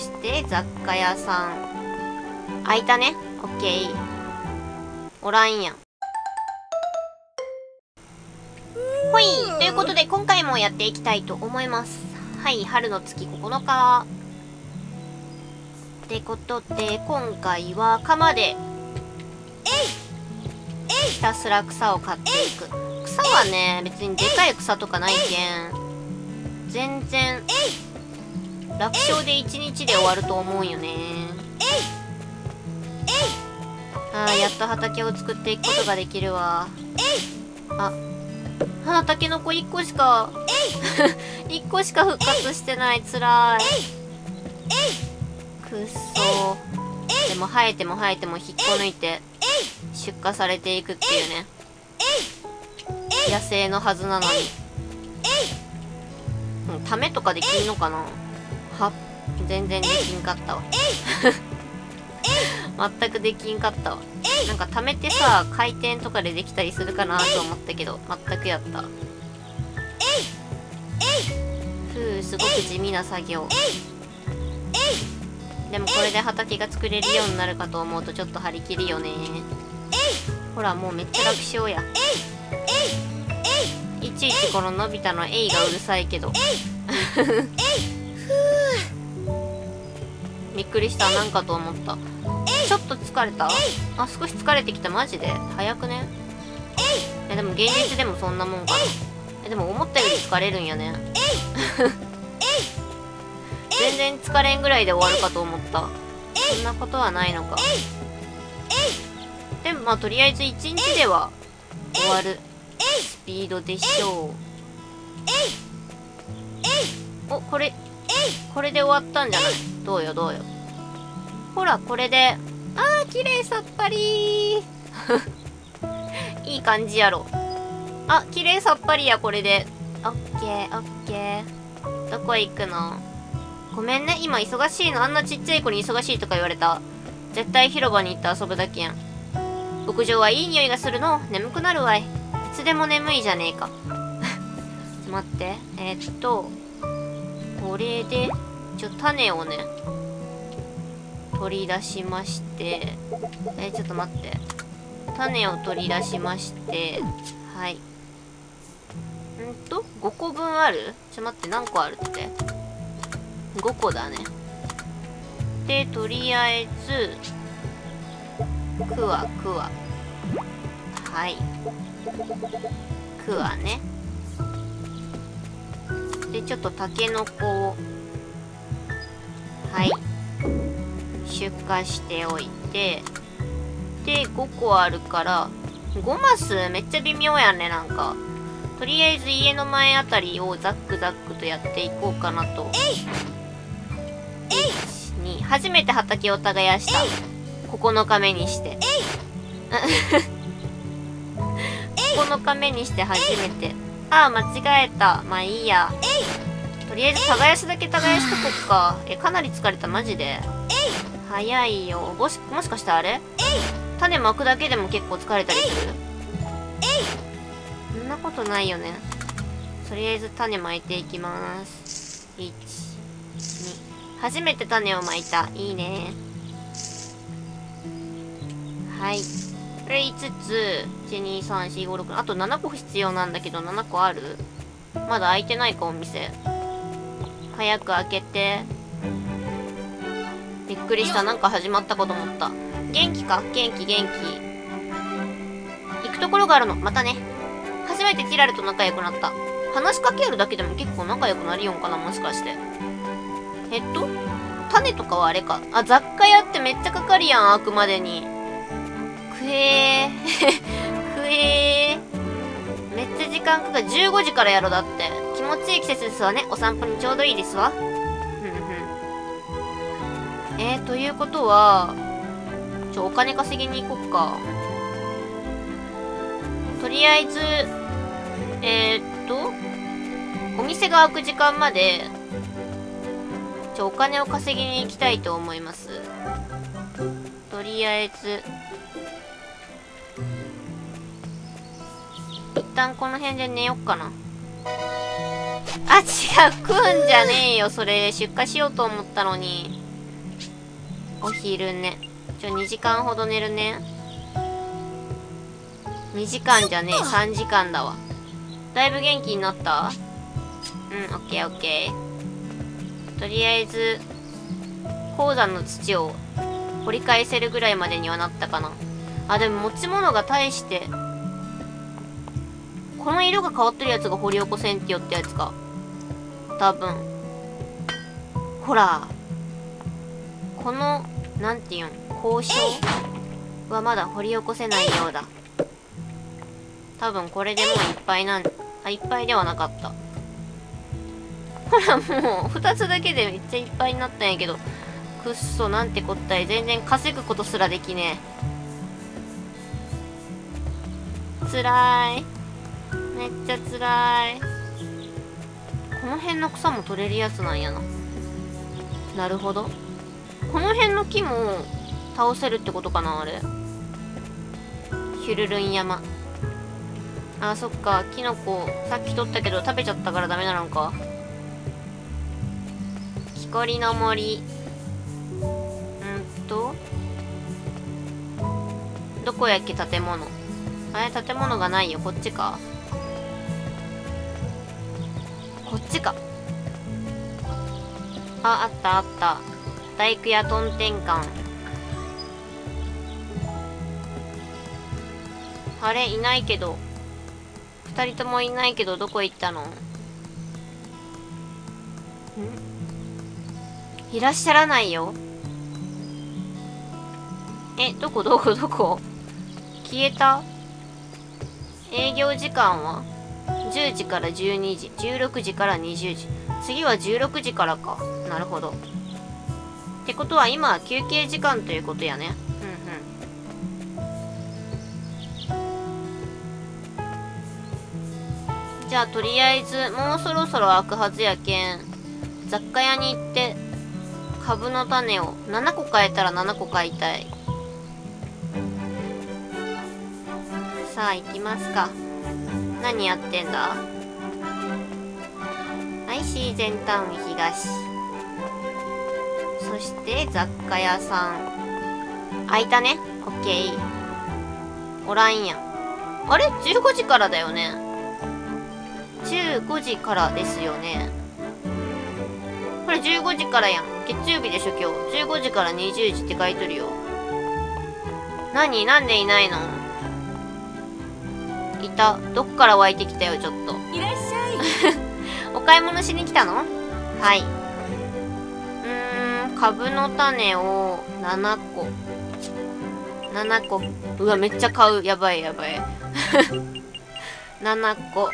して雑貨屋さん。開いたね。オッケー。おらんやん。ほい。ということで、今回もやっていきたいと思います。はい、春の月9日。ってことで、今回は鎌で、ひたすら草を刈っていく。草はね、別にでかい草とかないけん、全然、楽勝で1日で終わると思うよね。ああ、やっと畑を作っていくことができるわ。あ、タケノコ1個しか1個しか復活してない。つらい。くっそ。でも生えても生えても引っこ抜いて出荷されていくっていうね。野生のはずなのに。ためとかできんのかな。は、全然できんかったわ全くできんかったわ。なんかためてさ、回転とかでできたりするかなと思ったけど、全くやった。ふう、すごく地味な作業。でもこれで畑が作れるようになるかと思うと、ちょっと張り切るよね。ほら、もうめっちゃ楽勝や。いちいちこののび太のエイがうるさいけどびっくりした。なんかと思った。ちょっと疲れた。あ、少し疲れてきた。マジで早くね。え、でも現実でもそんなもんかな。え、でも思ったより疲れるんやね全然疲れんぐらいで終わるかと思った。そんなことはないのか。でもまあとりあえず1日では終わるスピードでしょう。お、これで終わったんじゃない？どうよどうよ。ほら、これで、あー、綺麗さっぱりーいい感じやろ。あ、綺麗さっぱりや、これで。オッケーオッケー。どこ行くの？ごめんね、今忙しいの。あんなちっちゃい子に忙しいとか言われた。絶対広場に行って遊ぶだけやん。屋上はいい匂いがするの。眠くなるわい。いつでも眠いじゃねえか待って、これで種をね、取り出しまして、ちょっと待って、種を取り出しまして、はい、5個分ある。ちょ、待って、何個あるって。5個だね。で、とりあえずくわ、はい、くわね。で、ちょっとたけのこを、はい、出荷しておいて、で、5個あるから5マスめっちゃ微妙やね。なんかとりあえず家の前あたりをザックザックとやっていこうかなと。12、初めて畑を耕した9日目にして9日目にして初めて。ああ、間違えた。まあいいや。とりあえず耕すだけ耕しとこっか。え、かなり疲れた。マジで早いよ。もしかしてあれ、種まくだけでも結構疲れたりする？そんなことないよね。とりあえず種まいていきます。12、初めて種をまいた。いいね。はい、これ5つ、1234567、あと7個必要なんだけど、7個ある？まだ開いてないか、お店。早く開けて。びっくりした。なんか始まったかと思った。元気か？元気。行くところがあるの。またね。初めてティラルと仲良くなった。話しかけるだけでも結構仲良くなりよんかな、もしかして。種とかはあれか。あ、雑貨屋ってめっちゃかかるやん、開くまでに。くえー。くえー。めっちゃ時間かかる。15時からやろ、だって。気持ちいい季節ですわね。お散歩にちょうどいいですわ。ということは、お金稼ぎに行こっか。とりあえず、お店が開く時間まで、お金を稼ぎに行きたいと思います。とりあえず、一旦この辺で寝よっかな。あ、違う、食うんじゃねえよ。それ、出荷しようと思ったのに。お昼寝。2時間ほど寝るね。2時間じゃねえ、3時間だわ。だいぶ元気になった？うん、オッケーオッケー。とりあえず、鉱山の土を掘り返せるぐらいまでにはなったかな。あ、でも持ち物が大して、この色が変わってるやつが掘り起こせんってよってやつか。多分。ほら。この、なんていうん、鉱床はまだ掘り起こせないようだ。多分これでもういっぱいなん、あ、いっぱいではなかった。ほらもう、2つだけでめっちゃいっぱいになったんやけど。くっそ、なんてこったい。全然稼ぐことすらできねえ。つらい。めっちゃつらい。この辺の草も取れるやつなんやな。なるほど。この辺の木も倒せるってことかな、あれ。ヒュルルン山。あ、そっか。キノコ、さっき取ったけど食べちゃったからダメなのか。木こりの森。どこやっけ、建物。あれ、建物がないよ。こっちか。こっちか。あ、あったあった。大工屋トンテンカン。あれ、いないけど。二人ともいないけど、どこ行ったの？ん？いらっしゃらないよ。え、どこどこどこ？消えた？営業時間は？10時から12時、16時から20時。次は16時からか。なるほど。ってことは今は休憩時間ということやね。うんうん。じゃあとりあえず、もうそろそろ開くはずやけん、雑貨屋に行って、株の種を7個買えたら7個買いたい。さあ、行きますか。何やってんだ？はい、シーゼンタウン東。そして、雑貨屋さん。開いたね。オッケー。おらんや。あれ？ 15 時からだよね。15時からですよね。これ15時からやん。月曜日でしょ、今日。15時から20時って書いとるよ。何？なんでいないの？いた。どっから湧いてきたよ、ちょっと。いらっしゃい。お買い物しに来たの？はい。株の種を7個。7個。うわ、めっちゃ買う。やばいやばい。7個。オッ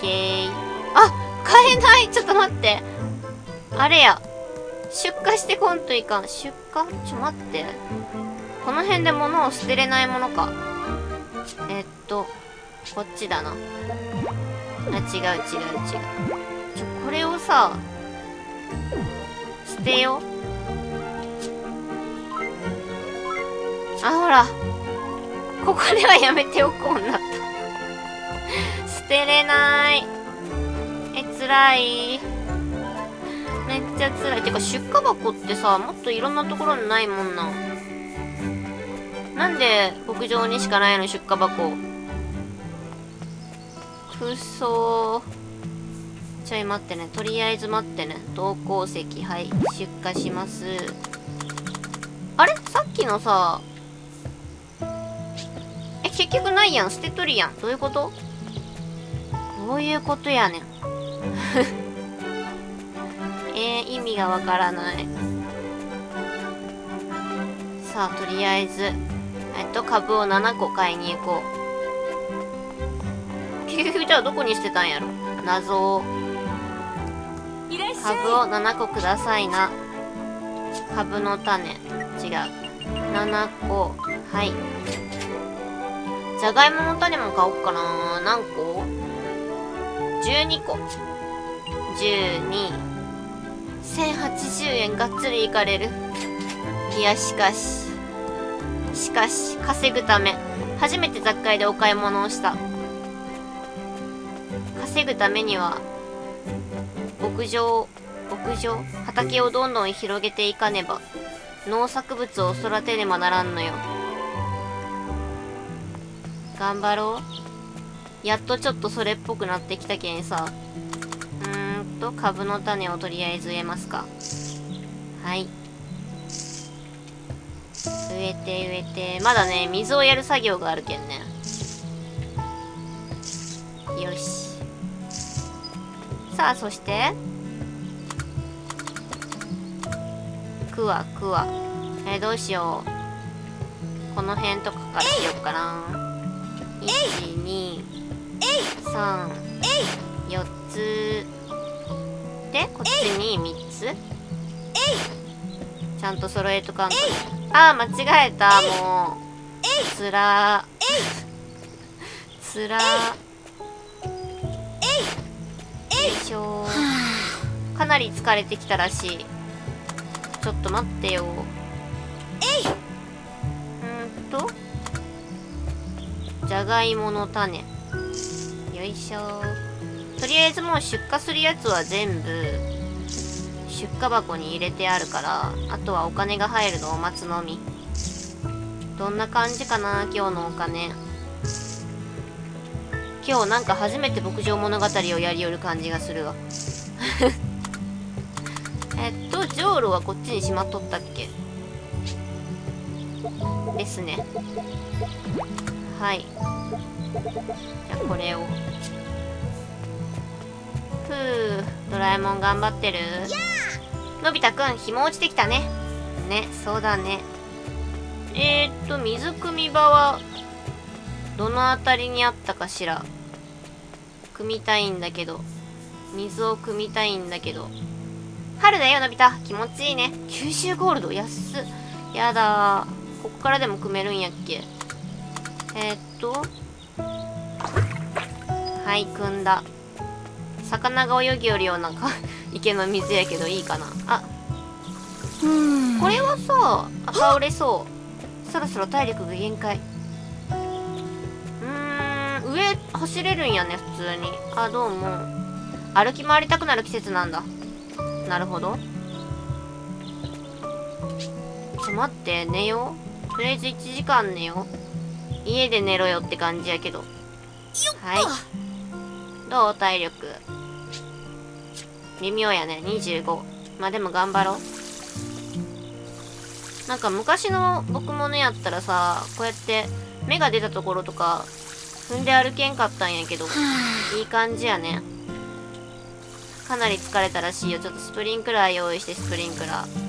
ケー。あ、買えない。ちょっと待って。あれや。出荷してこんといかん。出荷？ちょ、待って。この辺で物を捨てれないものか。こっちだな。あ、違う違う違う。これをさ、捨てよ。あ、ほら。ここではやめておこうになった。捨てれない。え、辛い。めっちゃ辛い。てか、出荷箱ってさ、もっといろんなところにないもんな。なんで、牧場にしかないの、出荷箱。くっそー。ちょい待ってね。とりあえず待ってね。同行席、はい。出荷します。あれ？さっきのさ、え、結局ないやん。捨てとるやん。どういうこと？どういうことやねん。意味がわからない。さあ、とりあえず、株を7個買いに行こう。結局じゃあどこに捨てたんやろ。謎を。株を7個くださいな。株の種。違う。7個。はい。じゃがいもの種も買おうかな。何個？ 12 個。12。1080円がっつりいかれる。いや、しかし、稼ぐため、初めて雑貨屋でお買い物をした。稼ぐためには、牧場牧場、畑をどんどん広げていかねば、農作物を育てねばならんのよ。頑張ろう。やっとちょっとそれっぽくなってきたけんさ。株の種をとりあえず植えますか。はい。植えて。まだね、水をやる作業があるけんね。よし。さあ、そして、くわ。どうしよう。この辺とかからしようかな。1、2、3、4つ。で、こっちに3つ。ちゃんと揃えとかんと。あー、間違えた。もう。よいしょ。かなり疲れてきたらしい。ちょっと待ってよ。じゃがいもの種。よいしょ。とりあえずもう出荷するやつは全部出荷箱に入れてあるから、あとはお金が入るのを待つのみ。どんな感じかな今日のお金。今日なんか初めて牧場物語をやりよる感じがするわ。じょうろはこっちにしまっとったっけですね。はい。じゃあこれを。ふう、ドラえもん頑張ってる。のび太くん、日も落ちてきたね。ね、そうだね。水汲み場は、どのあたりにあったかしら。水を汲みたいんだけど。春だよ、のび太。気持ちいいね。90ゴールド、安っ。やだー。こっからでも組めるんやっけ。はい、組んだ。魚が泳ぎよるような池の水やけどいいかな。あ、これはさ、倒れそう。そろそろ体力が限界。上走れるんやね、普通に。あ、どうも。歩き回りたくなる季節なんだ。なるほど。ちょ、待って、寝よう。とりあえず1時間寝よう。家で寝ろよって感じやけど。はい。どう体力。微妙やね、25。まあでも頑張ろう。なんか昔の僕もねやったらさ、こうやって芽が出たところとか、踏んで歩けんかったんやけど、いい感じやね。かなり疲れたらしいよ。ちょっとスプリンクラー用意して、スプリンクラー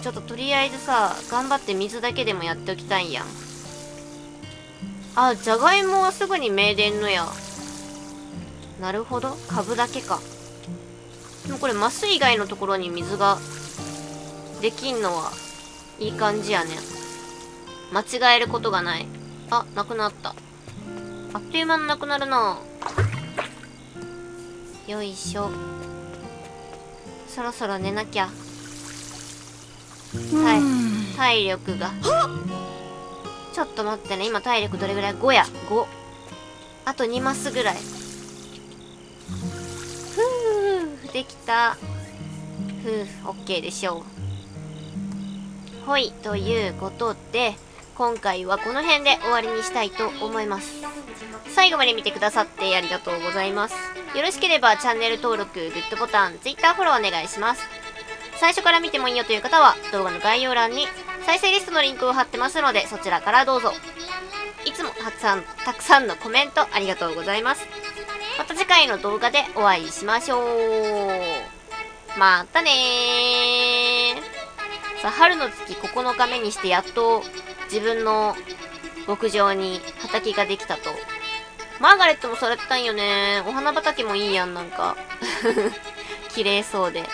ちょっととりあえずさ、頑張って水だけでもやっておきたいんやん。あ、じゃがいもはすぐに芽出んのや。なるほど、株だけか。でもこれマス以外のところに水ができんのはいい感じやね。間違えることがない。あ、なくなった。あっという間になくなるな。よいしょ。そろそろ寝なきゃ。体力が。ちょっと待ってね。今体力どれぐらい ?5 や。5。あと2マスぐらい。ふぅ、できた。ふぅ、OK でしょう。ほい、ということで、今回はこの辺で終わりにしたいと思います。最後まで見てくださってありがとうございます。よろしければチャンネル登録、グッドボタン、Twitter フォローお願いします。最初から見てもいいよという方は動画の概要欄に再生リストのリンクを貼ってますので、そちらからどうぞ。いつもたくさんのコメントありがとうございます。また次回の動画でお会いしましょう。またねー。さあ、春の月9日目にしてやっと自分の牧場に畑ができたと。マーガレットも育てたんよね。お花畑もいいやん、なんか。綺麗そうで。